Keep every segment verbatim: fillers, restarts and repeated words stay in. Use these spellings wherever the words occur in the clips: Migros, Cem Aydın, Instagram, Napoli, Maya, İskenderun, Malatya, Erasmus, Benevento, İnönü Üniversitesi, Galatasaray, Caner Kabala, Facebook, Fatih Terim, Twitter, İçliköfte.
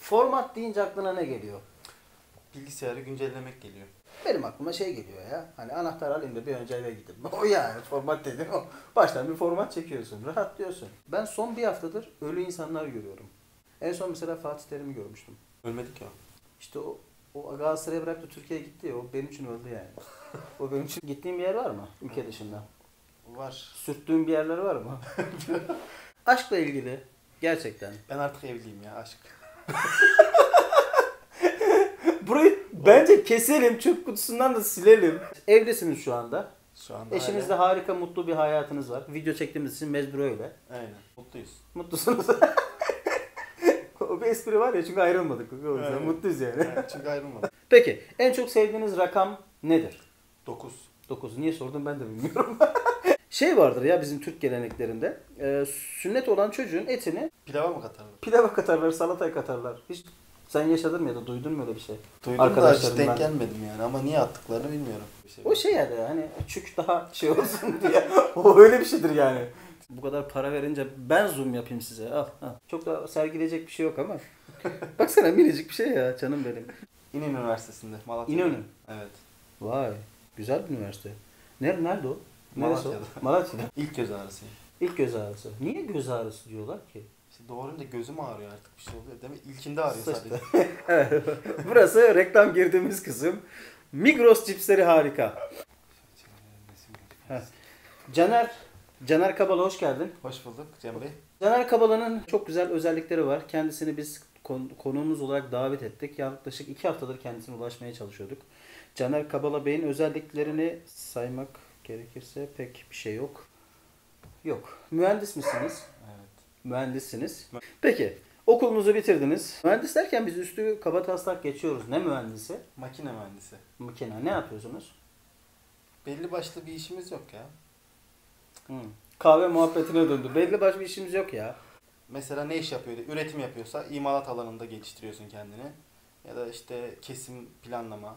Format deyince aklına ne geliyor? Bilgisayarı güncellemek geliyor. Benim aklıma şey geliyor ya, hani anahtar alayım da bir önce eve gidip, o yani format dedim, o baştan bir format çekiyorsun, rahatlıyorsun. Ben son bir haftadır ölü insanlar görüyorum. En son mesela Fatih Terim'i görmüştüm. Ölmedik ya. İşte o, o Galatasaray'ı bıraktı, Türkiye'ye gitti ya, o benim için öldü yani. O benim için. Gittiğin bir yer var mı ülke dışında? Var. Sürttüğün bir yerler var mı? Aşkla ilgili gerçekten. Ben artık evliyim ya, aşk. Burayı bence keselim, çöp kutusundan da silelim. Evlisiniz şu anda. Şu anda eşinizle hala harika, mutlu bir hayatınız var. Video çektiğimiz için mecbur öyle. Aynen. Mutluyuz. Mutlusunuz. O bir espri var ya, çünkü ayrılmadık. O yüzden mutluyuz yani. Evet, çünkü ayrılmadık. Peki, en çok sevdiğiniz rakam nedir? dokuz. dokuz. Niye sordun ben de bilmiyorum. Şey vardır ya bizim Türk geleneklerinde, e, sünnet olan çocuğun etini... Pilava mı katarlar? Pilava katarlar, salataya katarlar. Hiç... Sen yaşadın mı ya da duydun mu öyle bir şey? Duydum da hiç denk gelmedim yani, ama niye attıklarını bilmiyorum. Şey o şey yani, hani çük daha şey olsun diye, o öyle bir şeydir yani. Bu kadar para verince ben zoom yapayım size, al. al. Çok da sergileyecek bir şey yok ama. Baksana minicik bir şey ya, canım benim. İnönü Üniversitesi'nde, Malatya'da. İnönü? Evet. Vay, güzel bir üniversite. Nerede, nerede o? Malatya'da. Neresi o? Malatya'da. İlk göz ağrısı. İlk göz ağrısı. Niye göz ağrısı diyorlar ki? Doğru da gözüm ağrıyor artık, bir şey oluyor değil mi? İlkinde ağrıyor sadece. Evet. Burası reklam girdiğimiz kısım. Migros cipsleri harika. Caner, Caner Kabala hoş geldin. Hoş bulduk Cem Bey. Caner Kabala'nın çok güzel özellikleri var. Kendisini biz konuğumuz olarak davet ettik. Yaklaşık iki haftadır kendisine ulaşmaya çalışıyorduk. Caner Kabala Bey'in özelliklerini saymak gerekirse pek bir şey yok. Yok. Mühendis misiniz? Evet. Mühendissiniz. Peki, okulunuzu bitirdiniz. Mühendis derken biz üstü kaba taslak geçiyoruz. Ne mühendisi? Makine mühendisi. Makine. Ne yapıyorsunuz? Belli başlı bir işimiz yok ya. Hı. Kahve muhabbetine döndü. Belli başlı bir işimiz yok ya. Mesela ne iş yapıyor? Üretim yapıyorsa imalat alanında geliştiriyorsun kendini. Ya da işte kesim, planlama.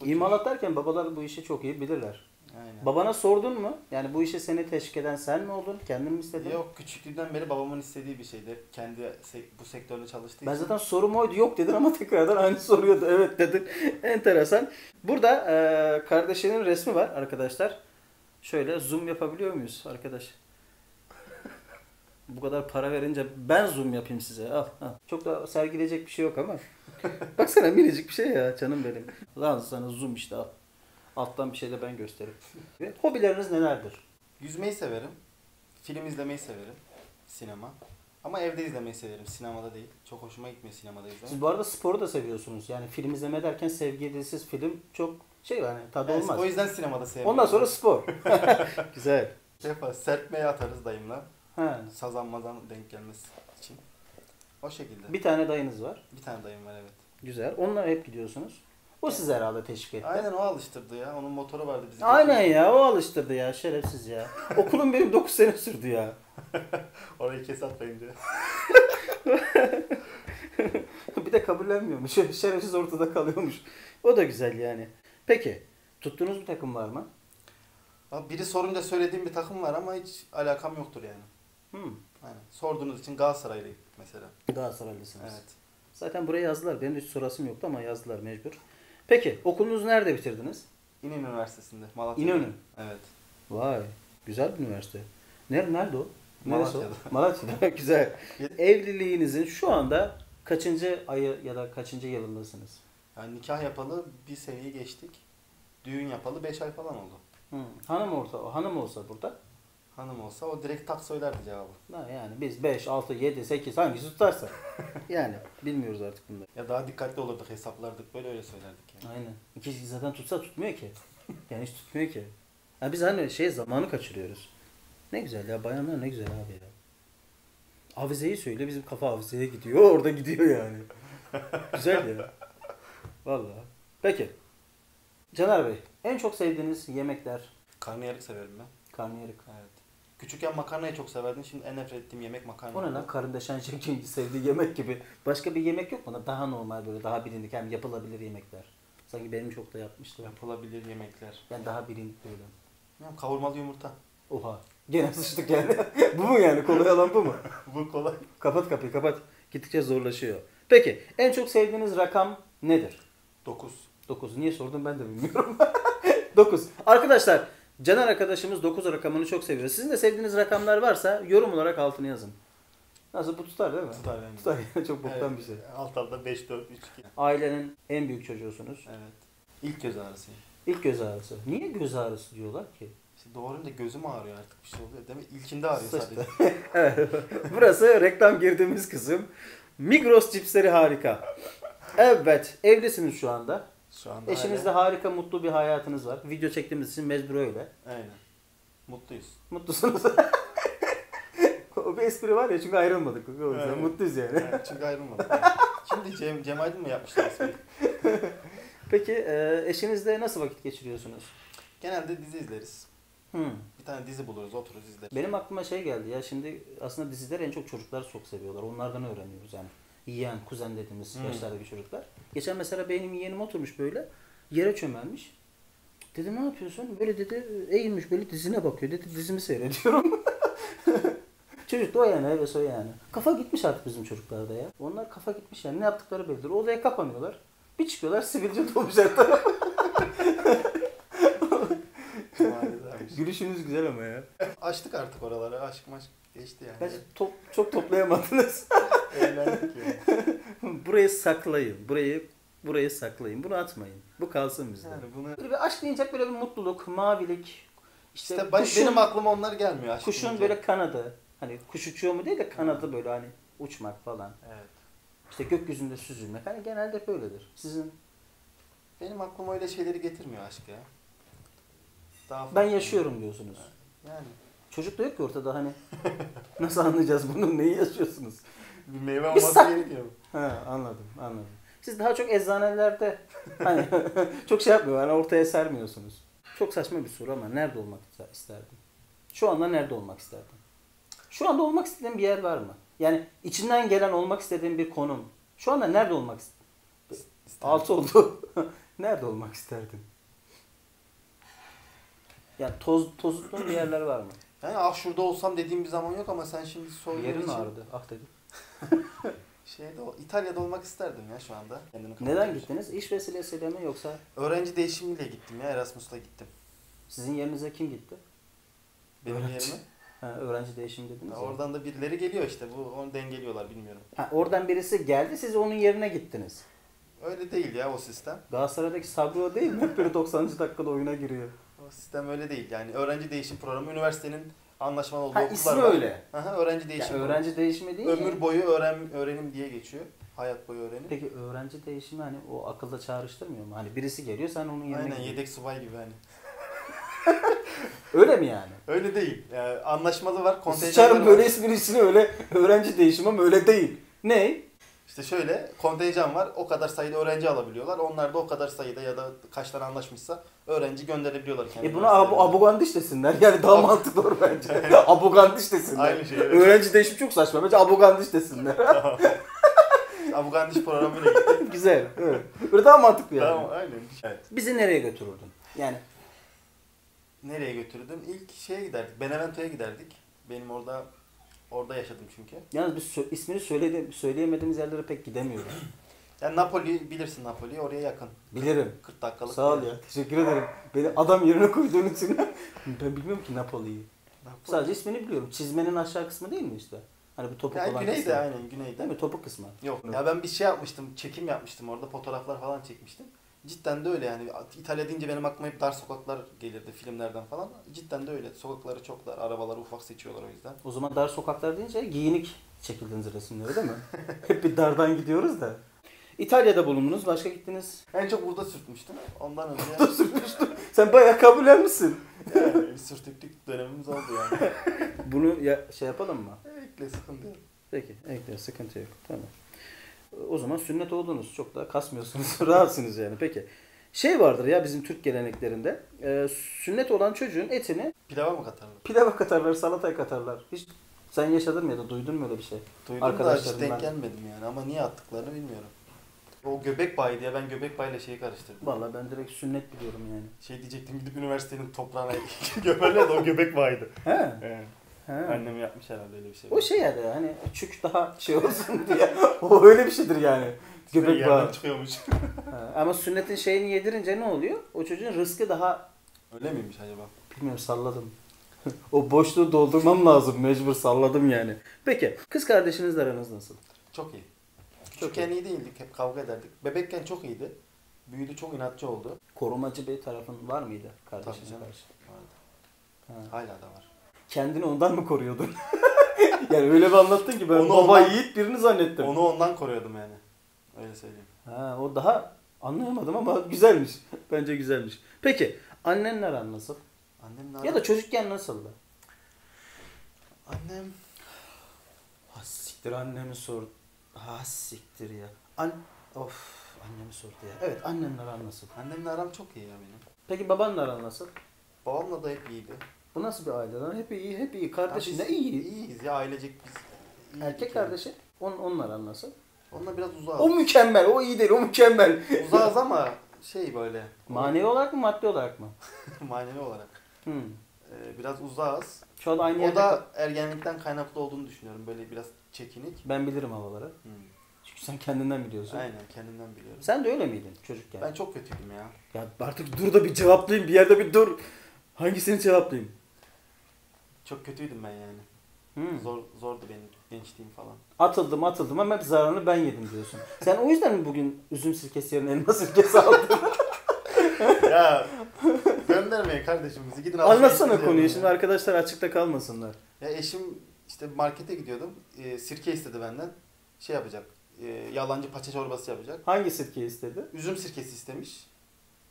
Bu imalat tür derken babalar bu işi çok iyi bilirler. Aynen. Babana sordun mu? Yani bu işe seni teşvik eden sen mi oldun? Kendin mi istedin? Yok, küçüklüğümden beri babamın istediği bir şeydi. Kendi bu sektörde çalıştığı ben için. Zaten sorum oydu, yok dedin ama tekrardan aynı soruyordu. Evet dedin. Enteresan. Burada e, kardeşinin resmi var arkadaşlar. Şöyle zoom yapabiliyor muyuz arkadaş? Bu kadar para verince ben zoom yapayım size. Al, al. Çok da sergileyecek bir şey yok ama. Baksana minicik bir şey ya canım benim. Lan sana zoom işte, al. Alttan bir şey de ben gösteririm. Hobileriniz nelerdir? Yüzmeyi severim. Film izlemeyi severim. Sinema. Ama evde izlemeyi severim. Sinemada değil. Çok hoşuma gitmiyor sinemada izlemek. Siz bu arada sporu da seviyorsunuz. Yani film izleme derken sevgilisiz film çok şey yani tadı evet, olmaz. O yüzden sinemada seviyorum. Ondan sonra spor. Güzel. Şey yaparız, serpmeye atarız dayımla. Ha. Sazan mazan denk gelmesi için. O şekilde. Bir tane dayınız var. Bir tane dayım var evet. Güzel. Onunla hep gidiyorsunuz. O sizi herhalde teşvik etti. Aynen o alıştırdı ya. Onun motoru vardı bizi. Aynen götürdü ya. O alıştırdı ya. Şerefsiz ya. Okulum benim dokuz sene sürdü ya. Orayı kes atmayın diye. Bir de kabullenmiyormuş. Şerefsiz ortada kalıyormuş. O da güzel yani. Peki. Tuttuğunuz bir takım var mı? Abi biri sorunca söylediğim bir takım var ama hiç alakam yoktur yani. Hmm. Aynen. Sorduğunuz için Galatasaraylıyım mesela. Galatasaraylısınız. Evet. Zaten buraya yazdılar. Benim hiç sorasım yoktu ama yazdılar mecbur. Peki, okulunuzu nerede bitirdiniz? İnönü Üniversitesi'nde, Malatya'da. İnönü? Evet. Vay, güzel bir üniversite. Nerede, nerede o? Neresi Malatya'da. O? Malatya'da, güzel. Evliliğinizin şu anda kaçıncı ayı ya da kaçıncı yılındasınız? Yani nikah yapalı bir seneyi geçtik. Düğün yapalı beş ay falan oldu. Hı. Hanım olsa, hanım olsa burada? Hanım olsa o direkt tak söylerdi cevabı. Ha, yani biz beş, altı, yedi, sekiz hangisi tutarsa. Yani bilmiyoruz artık bunları. Ya daha dikkatli olurduk, hesaplardık, böyle öyle söylerdik yani. Aynen. İkisi zaten tutsa tutmuyor ki. Yani hiç tutmuyor ki. Ya biz hani şey zamanı kaçırıyoruz. Ne güzel ya, bayanlar ne güzel abi ya. Avizeyi söyle, bizim kafa avizeye gidiyor, orada gidiyor yani. Güzel ya. Vallahi. Peki. Caner Bey, en çok sevdiğiniz yemekler? Karnıyarık severim ben. Karnıyarık. Evet. Küçükken makarnayı çok severdim. Şimdi en nefret ettiğim yemek makarna. O ne lan? Karın deşen çekince sevdiği yemek gibi. Başka bir yemek yok mu? Daha normal böyle, daha bilindik. Hem yapılabilir yemekler. Sanki benim çok da yapmıştım. Yapılabilir yemekler. Ben yani daha bilindik böyle. Ya, kavurmalı yumurta. Oha. Gene sıçtık yani. Bu mu yani? Kolay olan bu mu? Bu kolay. Kapat kapıyı, kapat. Gittikçe zorlaşıyor. Peki en çok sevdiğiniz rakam nedir? dokuz. dokuz. Niye sordum ben de bilmiyorum. dokuz. Arkadaşlar Caner arkadaşımız dokuz rakamını çok seviyor. Sizin de sevdiğiniz rakamlar varsa yorum olarak altına yazın. Nasıl, bu tutar değil mi? Tutar yani. Tutar yani, çok boktan evet, bir şey. Alt alta beş, dört, üç, iki. Ailenin en büyük çocuğusunuz. Evet. İlk göz ağrısı. İlk göz ağrısı. Niye göz ağrısı diyorlar ki? İşte doğruyum da gözüm ağrıyor artık, bir şey oluyor değil mi? İlkinde ağrıyor sadece. Evet. Burası reklam girdiğimiz kısım. Migros cipsleri harika. Evet. Evlisiniz şu anda. Şu anda eşinizle hala harika mutlu bir hayatınız var. Video çektiğimiz için mecbur öyle. Aynen. Mutluyuz. Mutlusunuz. O bir espri var ya, çünkü ayrılmadık. O yüzden mutluyuz yani. Evet, çünkü ayrılmadık. Yani. Şimdi Cem, Cem Aydın mı yapmışlar espriyi? Peki e, eşinizle nasıl vakit geçiriyorsunuz? Genelde dizi izleriz. Hmm. Bir tane dizi buluruz, otururuz izleriz. Benim aklıma şey geldi ya, şimdi aslında dizileri en çok çocuklar çok seviyorlar. Onlardan öğreniyoruz yani. Yiyen, kuzen dediğimiz hmm. yaşlardaki çocuklar. Geçen mesela benim yeğenim oturmuş böyle, yere çömelmiş. Dedi ne yapıyorsun? Böyle dedi eğilmiş böyle dizine bakıyor. Dedi dizimi seyrediyorum. Çocuk da o yani, evet o yani. Kafa gitmiş artık bizim çocuklarda ya. Onlar kafa gitmiş yani, ne yaptıkları bellidir. Odaya kapanıyorlar. Bir çıkıyorlar, sivilce dolmuş hatta. Gülüşünüz güzel ama ya. Açtık artık oraları, aşk maşk geçti yani. Bence top, çok toplayamadınız. Eğlendik yani. Burayı saklayın, burayı burayı saklayın. Bunu atmayın. Bu kalsın bizde. Yani bunu... Böyle bir aşk deyince böyle bir mutluluk, mavilik. İşte, işte kuşun, benim aklıma onlar gelmiyor. Kuşun deyince böyle kanadı. Hani kuş uçuyor mu değil de kanadı böyle hani uçmak falan. Evet. İşte gökyüzünde süzülmek. Hani genelde böyledir. Sizin? Benim aklıma öyle şeyleri getirmiyor aşk ya. Daha ben yaşıyorum yani diyorsunuz. Yani. Çocuk da yok ki ortada hani. Nasıl anlayacağız bunu? Neyi yaşıyorsunuz? Bir meyve olması gerekiyor. Ha, anladım, anladım. Siz daha çok eczanelerde hani çok şey yapmıyor. Hani ortaya sermiyorsunuz. Çok saçma bir soru ama nerede olmak isterdim? Şu anda nerede olmak isterdim? Şu anda olmak istediğin bir yer var mı? Yani içinden gelen olmak istediğin bir konum. Şu anda nerede olmak isterdin? Altı oldu. Nerede olmak isterdin? Yani toz, tozutluğun bir yerler var mı? Yani ah şurada olsam dediğim bir zaman yok ama sen şimdi sorduğun yerin için... Yerin ağrıdı. Ah dedim. Şeyde, İtalya'da olmak isterdim ya şu anda. Neden gittiniz? İş vesilesiyle mi yoksa? Öğrenci değişimiyle gittim ya. Erasmus'la gittim. Sizin yerinize kim gitti? Benim yerime? Ha, öğrenci değişimi dediniz. Ha, oradan da birileri geliyor işte. Bu onu dengeliyorlar, bilmiyorum. Ha, oradan birisi geldi, siz onun yerine gittiniz. Öyle değil ya o sistem. Galatasaray'daki Sabri değil mi? Böyle doksanıncı dakikada oyuna giriyor. O sistem öyle değil yani. Öğrenci değişim programı, üniversitenin anlaşmalı olduğu ha, okullar var. Ha, ismi öyle. Aha, öğrenci değişimi. Yani öğrenci değişimi değil. Ömür yani boyu öğren, öğrenim diye geçiyor. Hayat boyu öğrenim. Peki öğrenci değişimi hani o akılda çağrıştırmıyor mu? Hani birisi geliyor, sen onun yerine aynen, yedek subay gibi hani. Öyle mi yani? Öyle değil. Yani anlaşmalı var, kontenjanları Sıçarım var. Sıçarım böyle ismini öyle öğrenci değişimi ama öyle değil. Ne? İşte şöyle kontenjan var. O kadar sayıda öğrenci alabiliyorlar. Onlar da o kadar sayıda ya da kaç tane anlaşmışsa öğrenci gönderebiliyorlar. E buna ab abogandiş desinler. Yani daha ab mantıklı olur bence. Abogandiş desinler. Aynı şey. Evet. Öğrenci değişimi çok saçma. Bence abogandiş desinler. Tamam. Abogandiş programıyla gitti. Güzel. Evet. Böyle daha mantıklı yani. Tamam, aynen. Evet. Bizi nereye götürürdün? Yani nereye götürdüm? İlk şeye giderdik. Benevento'ya giderdik. Benim orada orada yaşadım çünkü. Yalnız biz sö ismini söyledi söyleyemediğimiz yerlere pek gidemiyoruz. Yani Napoli, bilirsin Napoli'yi, oraya yakın. Bilirim. kırk dakikalık. Sağ ol ya. Teşekkür ederim. Beni adam yerine koyduğun için. Ben bilmiyorum ki Napoli'yi. Napoli. Sadece ismini biliyorum. Çizmenin aşağı kısmı değil mi işte? Hani bu topuk yani olan güneyde, kısmı. Aynen güneyde. Değil mi? Topuk kısmı. Yok. Ya ben bir şey yapmıştım. Çekim yapmıştım orada. Fotoğraflar falan çekmiştim. Cidden de öyle yani. İtalya deyince benim aklıma hep dar sokaklar gelirdi filmlerden falan. Cidden de öyle. Sokakları çok dar, arabaları ufak seçiyorlar o yüzden. O zaman dar sokaklar deyince giyinik çekildiğiniz resimleri değil mi? Hep bir dardan gidiyoruz da. İtalya'da bulundunuz, başka gittiniz. En çok burada sürtmüştüm. Ondan önce... Burada sürtmüştüm. Sen bayağı kabullenmişsin. Yani sürtüklük dönemimiz oldu yani. Bunu ya, şey yapalım mı? Ekle, sıkıntı yok. Peki, ekle, sıkıntı yok. Tamam. O zaman sünnet oldunuz. Çok da kasmıyorsunuz. Rahatsınız yani. Peki. Şey vardır ya bizim Türk geleneklerinde. E, sünnet olan çocuğun etini... Pilava mı katarlar? Pilava katarlar, salataya katarlar. Hiç sen yaşadın mı ya da duydun mu öyle bir şey? Duydum da hiç denk gelmedim yani. Ama niye attıklarını bilmiyorum. O göbek bağı diye ben göbek bayla şeyi karıştırdım. Vallahi ben direkt sünnet biliyorum yani. Şey diyecektim, gidip üniversitenin toprağına gömerler de o göbek bağıydı. He. He. He. He. Annem yapmış herhalde öyle bir şey. O şey yani hani çük daha şey olsun diye. O öyle bir şeydir yani. Göbek bağı çıkıyormuş. Ama sünnetin şeyini yedirince ne oluyor? O çocuğun rızkı daha... Öyle miymiş acaba? Bilmiyorum, salladım. O boşluğu doldurmam lazım, mecbur salladım yani. Peki, kız kardeşinizle aranız nasıl? Çok iyi. Küçükken iyi değildik, hep kavga ederdik. Bebekken çok iyiydi. Büyüdü, çok inatçı oldu. Korumacı bir tarafın var mıydı kardeşine karşı? Vardı. Hala da var. Kendini ondan mı koruyordun? Yani öyle bir anlattın ki ben onu baba ondan, yiğit birini zannettim. Onu ondan koruyordum yani. Öyle söyleyeyim. Ha, o daha anlayamadım ama güzelmiş. Bence güzelmiş. Peki, annenle aran nasıl? Annemle aran... Ya da çocukken nasıldı? Annem... Ha siktir annemi sordu. Ha siktir ya. An... Of, annemi sordu ya. Evet, annemle aran nasıl? Annemle aram çok iyi ya benim. Peki babanla aran nasıl? Babamla da hep iyiydi. Bu nasıl bir aile lan? Hep iyi, hep iyi. Kardeşin de iyi. İyiyiz ya, ailecek biz. İyi erkek yani. Kardeşi? On, onunla aran nasıl? Onunla biraz uzağız. O mükemmel, o iyi değil, o mükemmel. Uzağız ama şey böyle. Manevi olarak mı, maddi olarak mı? Manevi olarak. Hmm. Ee, biraz uzağız. Şu an aynı o yerde... da ergenlikten kaynaklı olduğunu düşünüyorum. Böyle biraz çekinik. Ben bilirim havaları. Hmm. Çünkü sen kendinden biliyorsun. Aynen, kendimden biliyorum. Sen de öyle miydin çocukken? Ben çok kötüydüm ya. Ya artık dur da bir cevaplayayım, bir yerde bir dur. Hangisini cevaplayayım? Çok kötüydüm ben yani. Hmm. Zor, zordu benim gençliğim falan. Atıldım atıldım ama hep zararını ben yedim diyorsun. Sen o yüzden mi bugün üzüm sirkesi yerine elma sirkesi aldın? Ya göndermeyin kardeşim bizi, gidin. Anlatsana konuyu şimdi, arkadaşlar açıkta kalmasınlar. Ya eşim işte markete gidiyordum, e, sirke istedi benden. Şey yapacak, e, yalancı paça çorbası yapacak. Hangi sirkeyi istedi? Üzüm sirkesi istemiş.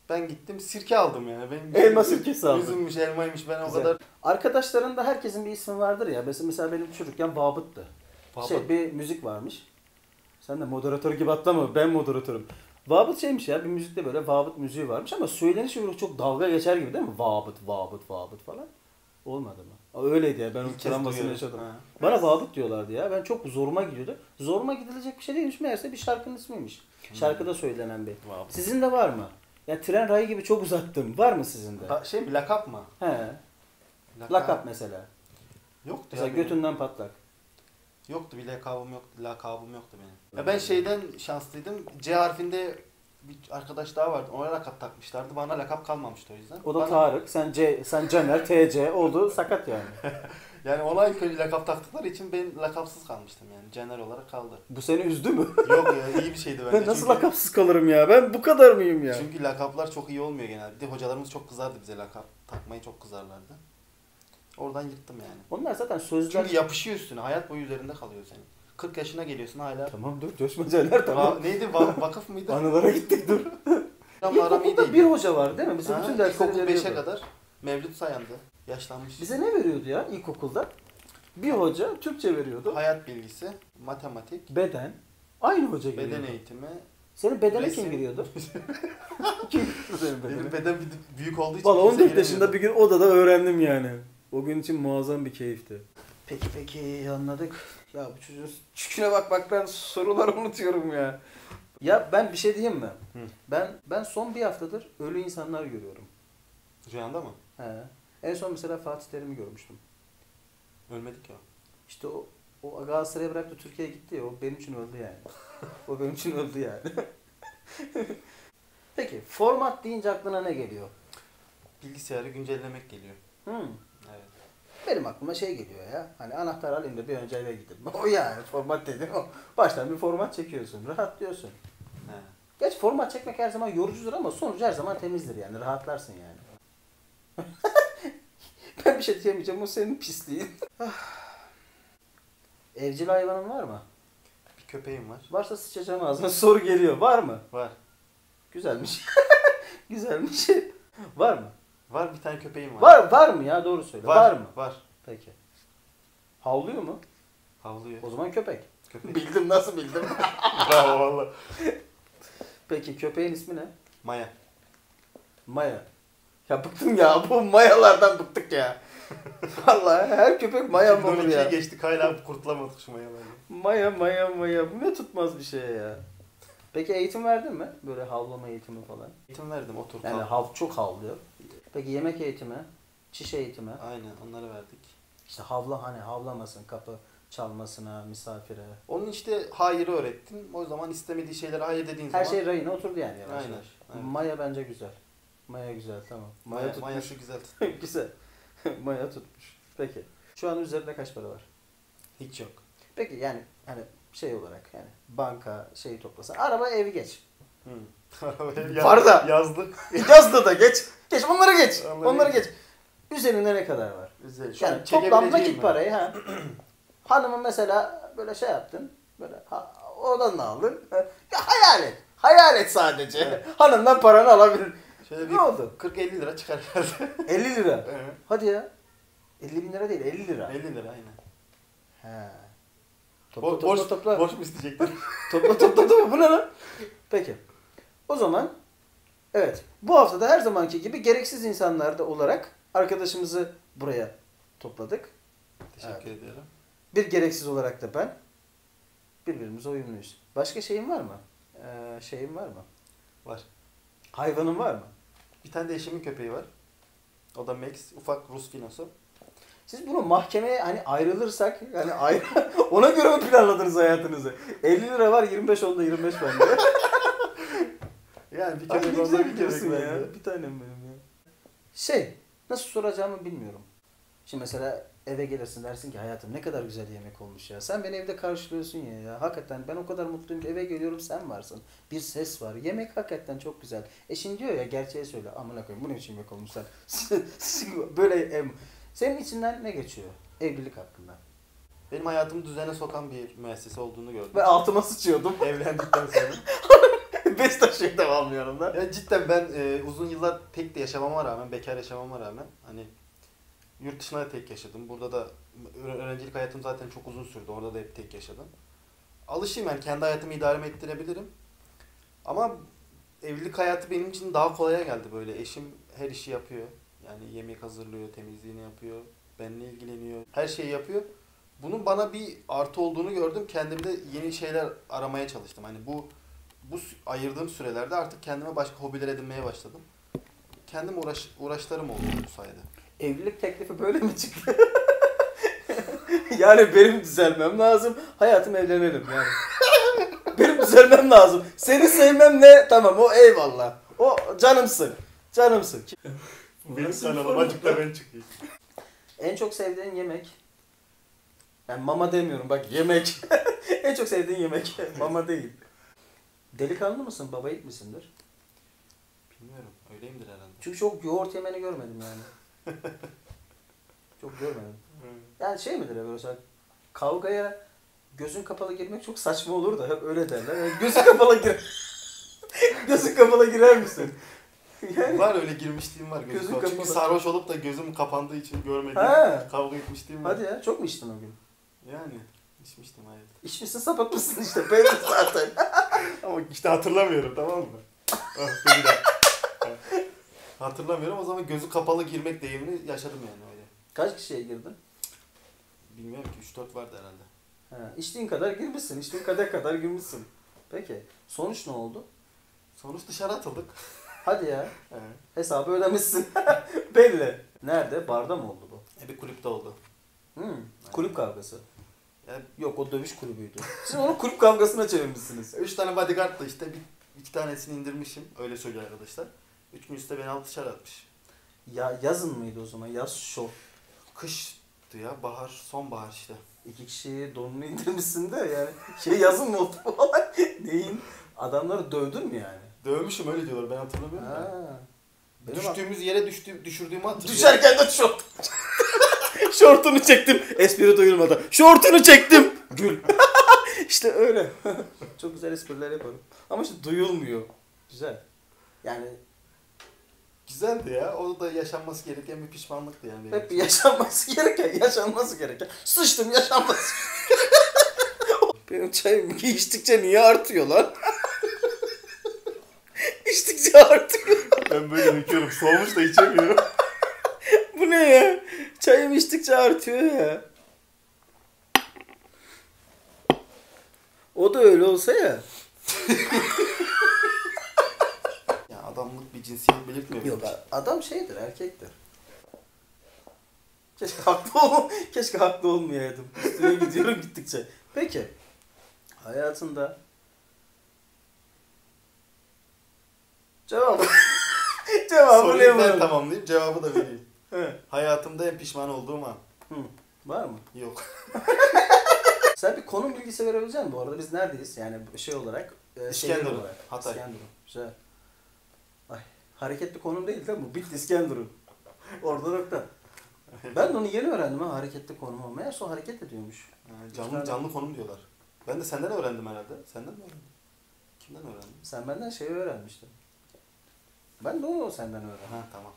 Ben gittim sirke aldım yani. Ben elma sirkesi aldım. Üzümmüş, elmaymış, ben güzel. O kadar... Arkadaşlarında herkesin bir ismi vardır ya. Mesela benim çocukken Babıt'tı. Babıt. Şey, bir müzik varmış. Sen de moderatör gibi atlama, ben moderatörüm. Babıt şeymiş ya, bir müzikte böyle Babıt müziği varmış ama söylenişi çok dalga geçer gibi değil mi? Babıt, Babıt, Babıt falan. Olmadı mı? Öyleydi ya, ben onun travmasını yaşadım. Ha. Bana Babıt diyorlardı ya, ben çok zoruma gidiyordu. Zoruma gidilecek bir şey değilmiş, meğerse bir şarkının ismiymiş. Hmm. Şarkıda söylenen bir. Babıt. Sizin de var mı? Ya tren rayı gibi çok uzattım. Var mı sizin de? Da, şey mi? Lakap mı? He. Lakap, lakap mesela. Yoktu mesela ya. Mesela götünden benim. Patlak. Yoktu, bir lakabım yoktu. Lakabım yoktu benim. Ya ben şeyden şanslıydım. C harfinde bir arkadaş daha vardı. Ona lakap takmışlardı. Bana lakap kalmamıştı o yüzden. O da bana... Tarık. Sen C, sen Caner, T C oldu. Sakat yani. Yani ona ilk önce lakap taktıkları için ben lakapsız kalmıştım yani. Caner olarak kaldı. Bu seni üzdü mü? Yok ya, iyi bir şeydi bence. Ben nasıl çünkü... lakapsız kalırım ya? Ben bu kadar mıyım ya? Çünkü lakaplar çok iyi olmuyor genelde. Bir de hocalarımız çok kızardı bize, lakap takmayı çok kızarlardı. Oradan yırttım yani. Onlar zaten sözler... Çünkü yapışıyor üstüne. Hayat boyu üzerinde kalıyor senin. kırk yaşına geliyorsun hala... Tamam dur, coşma Caner tamam. Va neydi? Va vakıf mıydı? Anılara gittik dur. İlkokulda bir hoca var değil mi? Bizim ha, bütün dersleri veriyordu. beşe kadar Mevlüt Sayan'dı. Yaşlanmış. Bize ne veriyordu ya ilkokulda? Bir hoca Türkçe veriyordu. Hayat bilgisi, matematik, beden. Aynı hoca giriyordu. Beden eğitimi. Senin bedene resim. Kim giriyordu? Kim giriyordu senin bedene? Benim beden büyük olduğu için. Valla on dört yaşında bir gün odada öğrendim yani. O gün için muazzam bir keyifti. Peki peki, anladık. Ya bu çocuğun çüküne bak bak, ben soruları unutuyorum ya. Ya ben bir şey diyeyim mi? Hı. Ben ben son bir haftadır ölü insanlar görüyorum. Rüyanda mı? He. En son mesela Fatih Terim'i görmüştüm. Ölmedik ya. İşte o, o Galatasaray'ı bıraktı, Türkiye'ye gitti ya, o benim için öldü yani. O benim için öldü yani. Peki, format deyince aklına ne geliyor? Bilgisayarı güncellemek geliyor. Hmm. Evet. Benim aklıma şey geliyor ya, hani anahtar alayım da bir önce eve gideyim. O yani format dedin o. Baştan bir format çekiyorsun, rahatlıyorsun. He. Geç format çekmek her zaman yorucudur ama sonucu her zaman temizdir yani, rahatlarsın yani. Ben bir şey diyemeyeceğim, o senin pisliğin. Evcil hayvanın var mı? Bir köpeğim var. Varsa sıçacağım ağzına. Soru geliyor. Var mı? Var. Güzelmiş. Güzelmiş. Var mı? Var, bir tane köpeğim var. Var var mı ya? Doğru söyle. Var, var mı? Var. Peki. Havlıyor mu? Havlıyor. O zaman köpek. Köpek. Bildim, nasıl bildim? Bravo vallahi. Peki köpeğin ismi ne? Maya. Maya. Ya bıktım ya, bu mayalardan bıktık ya. Vallahi her köpek maya mı olur ya? Geçtik hala kurtulamadık şu mayaları. Maya maya maya, bu ne tutmaz bir şey ya. Peki eğitim verdin mi? Böyle havlama eğitimi falan. Eğitim verdim, oturup yani hav çok havlıyor. Peki yemek eğitimi, çiş eğitimi. Aynen, onları verdik. İşte havla hani havlamasın, kapı çalmasına, misafire. Onun işte hayırı öğrettin. O zaman istemediği şeylere hayır dediğin her zaman... Her şey rayına oturdu yani yavaş yavaş. Aynen. Maya bence güzel. Maya güzel, tamam. Maya, Maya tutmuş. Maya şu güzel tutmuş. Güzel. Maya tutmuş. Peki. Şu an üzerinde kaç para var? Hiç yok. Peki yani hani şey olarak yani banka şeyi toplasan. Araba, evi geç. Hı. Araba, ev var da. Yazdık. Yazdı da geç. Geç onları geç. Onları, onları geç. Üzerinde ne kadar var? Üzerinde. Yani toplam vakit parayı ha. Hanımı mesela böyle şey yaptın, böyle ha, oradan da aldın. Ya hayal et, hayal et sadece. Evet. Hanımdan paranı alabilir. Şöyle ne oldu? kırk elli lira çıkar. elli lira? Evet. Hadi ya. elli bin lira değil, elli lira. elli lira aynen. He. Topla Bo topla borç, topla. Borç mu isteyecekler? Topla topla topla. Bu ne lan? Peki. O zaman evet bu hafta da her zamanki gibi gereksiz insanlar da olarak arkadaşımızı buraya topladık. Teşekkür evet. ediyorum. Bir gereksiz olarak da ben. Birbirimize uyumluyuz. Başka şeyin var mı? Ee, şeyin var mı? Var. Hayvanın var mı? Bir tane de eşimin köpeği var. O da Max. Ufak Rus finosu. Siz bunu mahkemeye hani ayrılırsak yani ayrı... Ona göre mi planladınız hayatınızı? elli lira var, yirmi beş onda, yirmi beş bende. Yani bir köpek onda bir köpek ya. ya. Bir tanem benim ya. Şey, nasıl soracağımı bilmiyorum. Şimdi mesela eve gelirsin dersin ki hayatım ne kadar güzel yemek olmuş ya. Sen beni evde karşılıyorsun ya ya. Hakikaten ben o kadar mutluyum ki eve geliyorum sen varsın. Bir ses var. Yemek hakikaten çok güzel. Eşin diyor ya gerçeği söyle. Amına koyayım bu ne biçim yemek olmuş sen. Böyle ev. Senin içinden ne geçiyor evlilik hakkında? Benim hayatımı düzene sokan bir müessese olduğunu gördüm. Ben altıma sıçıyordum. Evlendikten sonra. Beşiktaş'a devam ediyorum da. Ya cidden ben e, uzun yıllar tek de yaşamama rağmen, bekar yaşamama rağmen hani yurt dışına da tek yaşadım. Burada da öğrencilik hayatım zaten çok uzun sürdü. Orada da hep tek yaşadım. Alışayım yani kendi hayatımı idare ettirebilirim. Ama evlilik hayatı benim için daha kolaya geldi böyle. Eşim her işi yapıyor. Yani yemek hazırlıyor, temizliğini yapıyor, benimle ilgileniyor, her şeyi yapıyor. Bunun bana bir artı olduğunu gördüm. Kendimde yeni şeyler aramaya çalıştım. Hani bu bu ayırdığım sürelerde artık kendime başka hobiler edinmeye başladım. Kendim uğraş, uğraşlarım oldu bu sayede. Evlilik teklifi böyle mi çıktı? Yani benim düzelmem lazım, hayatım evlenelim yani. Benim düzelmem lazım. Seni sevmem ne? Tamam o eyvallah. O canımsın, canımsın. Benim kanalım acıkla ben çıkayım. En çok sevdiğin yemek? Yani mama demiyorum bak yemek. En çok sevdiğin yemek. Mama değil. Delikanlı mısın? Baba yiğit misindir? Bilmiyorum. Öyleyimdir herhalde. Çünkü çok yoğurt yemeni görmedim yani. Çok görmedim. Yani şey midir ya böyle kavgaya gözün kapalı girmek çok saçma olur da hep öyle derler. Yani gözün kapalı gir. Gözün kapalı girer misin? Yani, var öyle girmişliğim var gözüm kapalı. Çünkü sarhoş olup da gözüm kapandığı için görmediğim ha. Kavga etmişliğim var. Hadi ya çok mu içtin o gün? Yani içmiştim hayatım. İçmişsin sapıtmışsın işte belli zaten. Ama işte hatırlamıyorum tamam mı? Hatırlamıyorum o zaman gözü kapalı girmek deyimini yaşadım yani öyle. Kaç kişiye girdin? Bilmiyorum ki üç dört vardı herhalde. Ha, içtiğin kadar girmişsin, içtiğin kadar kadar girmişsin. Peki sonuç ne oldu? Sonuç dışarı atıldık. Hadi ya. Evet. Hesabı ödemişsin. Belli. Nerede? Barda mı oldu bu? E bir kulüpte oldu. Hmm. Yani. Kulüp kavgası. Yani yok o dövüş kulübüydü. Siz onu kulüp kavgasına çevirmişsiniz. Üç tane bodyguardla işte bir, iki tanesini indirmişim. Öyle söylüyor arkadaşlar. Üçüncüsü de beni alt dışarı atmış. Ya yazın mıydı o zaman? Yaz şov. Kıştı ya. Bahar. Sonbahar işte. İki kişiyi donunu indirmişsin de yani. Şey yazın mı oldu falan? Neyin? Adamları dövdün mü yani? Dövmüşüm öyle diyorlar ben hatırlamıyorum ha, ben. Düştüğümüz bak. Yere düştü, düşürdüğümü hatırlıyorum. Düşerken de şort. Şortunu çektim. Espri duyulmadı. Şortunu çektim. Gül. İşte öyle. Çok güzel espriler yaparım. Ama işte duyulmuyor. Güzel. Yani. Güzeldi ya. O da yaşanması gereken bir pişmanlıktı yani. Hep yaşanması gereken, yaşanması gereken. Sıçtım yaşanması Benim çayım içtikçe niye artıyor lan? İçtikçe artık. Ben böyle döküyorum. Soğumuş da içemiyorum. Bu ne ya? Çayım içtikçe artıyor ya. O da öyle olsa ya. Ya adamlık bir cinsiyet belirtmiyor. Yok adam şeydir, erkektir. Keşke haklı ol keşke haklı olmayaydım. Üstüne gidiyorum gittikçe. Peki. Hayatında cevap cevabı ne var? Tamamlayayım, cevabı da vereyim. Evet. Hayatımda en pişman olduğum an. Hı. Var mı? Yok. Sen bir konum bilgisi verebilecek misin bu arada? Biz neredeyiz? Yani şey olarak, e, şey olarak. Hatay. İskenderun. Güzel. Ay, hareketli konum değil değil mi bu? Bitti İskenderun. Orada nokta. Ben de onu yeni öğrendim ha, hareketli konum ama. Meğerse o hareket ediyormuş. Yani canlı canlı konum diyorlar. Ben de senden öğrendim herhalde. Senden mi öğrendim? Kimden öğrendim? Sen benden şeyi öğrenmiştin. Ben de onu senden öğrendim. Ha tamam.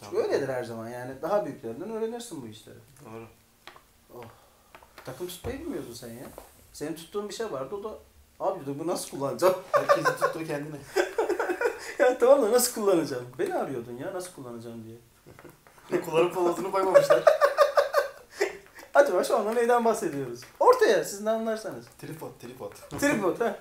Çünkü tamam. Öyledir her zaman yani. Daha büyüklerinden öğrenirsin bu işleri. Doğru. Oh. Takım tutmayı bilmiyordun sen ya. Senin tuttuğun bir şey vardı, o da abi de bu nasıl kullanacağım? Herkesi tuttu kendine. Ya tamam da nasıl kullanacağım? Beni arıyordun ya nasıl kullanacağım diye. Kullanıp olmasını koymamışlar. Acaba şu anda neyden bahsediyoruz? Ortaya siz ne anlarsanız. Tripod, tripod. Tripod ha.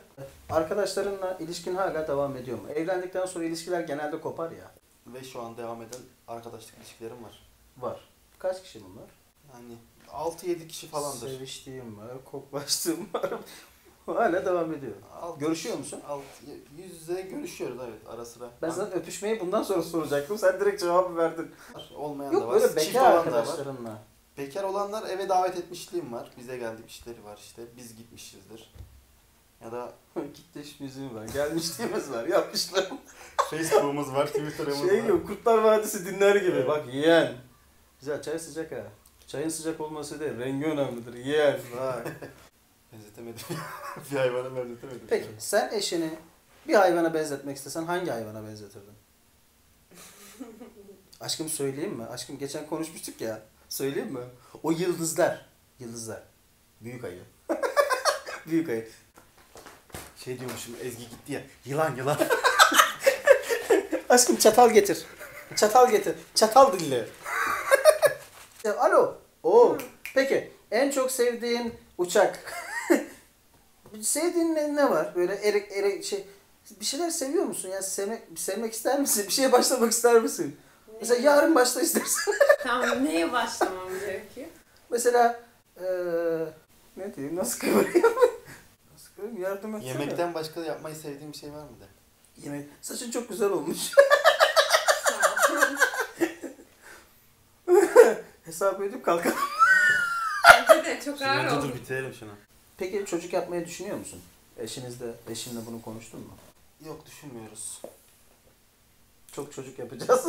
Arkadaşlarınla ilişkin hala devam ediyor mu? Evlendikten sonra ilişkiler genelde kopar ya. Ve şu an devam eden arkadaşlık ilişkilerim var. Var. Kaç kişi bunlar? Yani altı yedi kişi falandır. Seviştiğim var, koklaştığım var. Hala devam ediyor. Alt, Görüşüyor musun? Alt, yüz yüze görüşüyoruz evet ara sıra. Ben zaten öpüşmeyi bundan sonra soracaktım. Sen direkt cevabı verdin. Olmayan Yok, da var. Yok böyle bekar arkadaşlarımla. Bekar olanlar eve davet etmişliğim var. Bize geldik işleri var işte. Biz gitmişizdir. Ya da gitmiş müziğim var, gelmişliğimiz var, yapmışlar. Facebook'umuz var, Twitter'ımız şey var. Şey gibi, Kurtlar Vadisi dinler gibi. Evet. Bak yeğen. Güzel, çay sıcak ha. Çayın sıcak olması değil, rengi önemlidir. Yeğen. Benzetemedim. Bir hayvana benzetemedim. Peki, yani. Sen eşini bir hayvana benzetmek istesen hangi hayvana benzetirdin? Aşkım söyleyeyim mi? Aşkım geçen konuşmuştuk ya. Söyleyeyim mi? O yıldızlar. Yıldızlar. Büyük ayı. Büyük ayı. Şey diyormuşum, Ezgi gitti ya, yılan yılan. Aşkım çatal getir. Çatal getir. Çatal dille. Alo. Oo. Peki, en çok sevdiğin uçak. Sevdiğin ne, ne var? Böyle erik erik şey, bir şeyler seviyor musun? Yani sevmek, sevmek ister misin? Bir şeye başlamak ister misin? Ne? Mesela yarın başla istersen. Tamam, neye başlamam gerekiyor? Mesela, ee, ne diyeyim, nasıl kıvırıyorum? Yardım etsene. Yemekten başka yapmayı sevdiğim bir şey var mı da? Yemek. Saçın çok güzel olmuş. Hesap edip kalkalım. Bence de çok ağır oldu. Dur bitirelim şunu. Peki çocuk yapmayı düşünüyor musun? Eşinizle, eşinle bunu konuştun mu? Yok düşünmüyoruz. Çok çocuk yapacağız.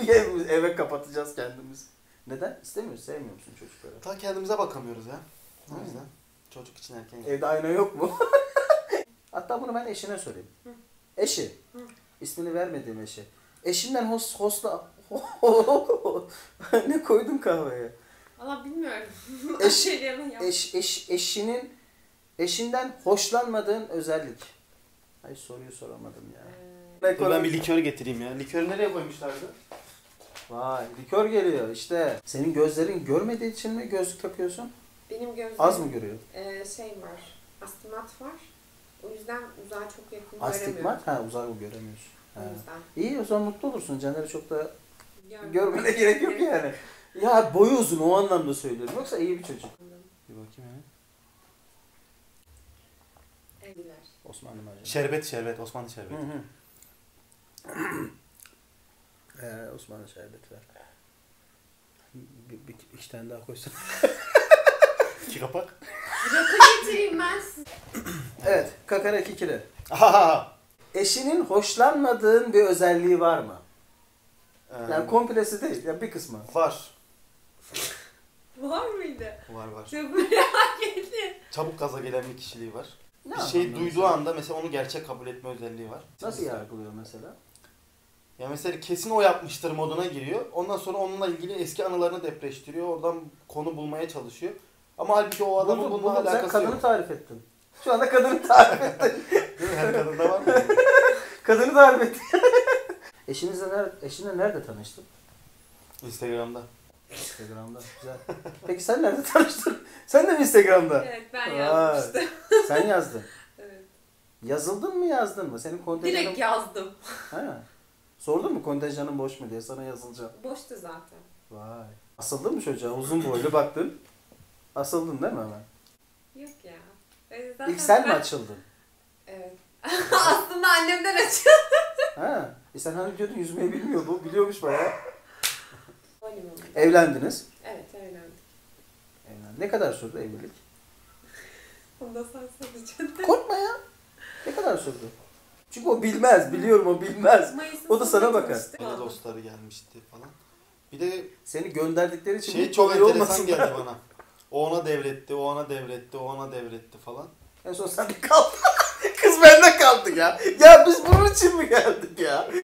Bir ev, eve kapatacağız kendimiz. Neden? İstemiyoruz, sevmiyor musun çocukları? Ta kendimize bakamıyoruz ya. O yüzden. Hmm. Çocuk için erken geldi. Evde ayna yok mu? Hatta bunu ben eşine söyleyeyim. Hı. Eşi. Hı. İsmini vermediğim eşi. Eşinden host, hostla... Ne koydun kahveye? Valla bilmiyorum. Eş, eş, eş, eşinin... Eşinden hoşlanmadığın özellik. Ay soruyu soramadım ya. Ee... Ben, ben bir likör getireyim ya. Likörü nereye koymuşlardı? Vay likör geliyor işte. Senin gözlerin görmediği için mi gözlük takıyorsun? Benim gözlerim, az mı görüyor? E, şey var, astigmat var. O yüzden uzağa çok yakın astigmat, göremiyorum. Astigmat? Ha uzağa göremiyorsun. Ha. O yüzden. İyi o zaman mutlu olursun. Caner'i çok da Görmem. görmene gerek yok yani. Ya boyu uzun o anlamda söylüyorum. Yoksa iyi bir çocuk. Bir bakayım yani. Evliler. Osmanlı macera. Şerbet şerbet, Osmanlı şerbeti. Hı hı. ee, Osmanlı şerbeti var. Bir, bir, iki tane daha koysan. İki kapak. Rakı getireyim ben size. Evet, kakarak ikili. Eşinin hoşlanmadığın bir özelliği var mı? Ee, yani komplesi değil, ya bir kısmı. Var. Var mıydı? Var var. Çabuk gaza gelen bir kişiliği var. Ne bir şey duyduğu mesela? Anda mesela onu gerçek kabul etme özelliği var. Nasıl mesela? Yargılıyor mesela? Ya mesela kesin o yapmıştır moduna giriyor. Ondan sonra onunla ilgili eski anılarını depreştiriyor. Oradan konu bulmaya çalışıyor. Ama halbuki o adamın bununla alakası yok. Sen kadını tarif ettin. Şu anda kadını tarif ettin. Değil mi? Her kadında var mı? Kadını tarif ettin. Eşinizle nerede, eşinle nerede tanıştın? Instagram'da. Instagram'da, güzel. Peki sen nerede tanıştın? Sen de mi Instagram'da? Evet, ben yazmıştım. Sen yazdın? Evet. Yazıldın mı yazdın mı? Senin kontenjanın... Direkt yazdım. Ha. Sordun mu kontenjanın boş mu diye, sana yazılacağım. Boştu zaten. Vay. Asıldın mı çocuğa? Uzun boylu baktın. Asıldın değil mi hemen? Yok ya. Zaten İlk sen ben... mi açıldın? Evet. Aslında annemden açıldım. Ha. E sen hani diyordun yüzmeyi bilmiyordu. Biliyormuş bayağı. Evlendiniz. Evet, evlendik. Evlendik. Ne kadar sürdü evlilik? Onu da sen soracaksın. Korkma ya. Ne kadar sürdü? Çünkü o bilmez, biliyorum o bilmez. Mayıs'ın o da sana bakar. Bana dostları gelmişti falan. Bir de seni gönderdikleri için şey çok enteresan geldi bana. O ona devretti, o ona devretti, o ona devretti falan. En son sen kaldın. Kız bende kaldı ya. Ya biz bunun için mi geldik ya?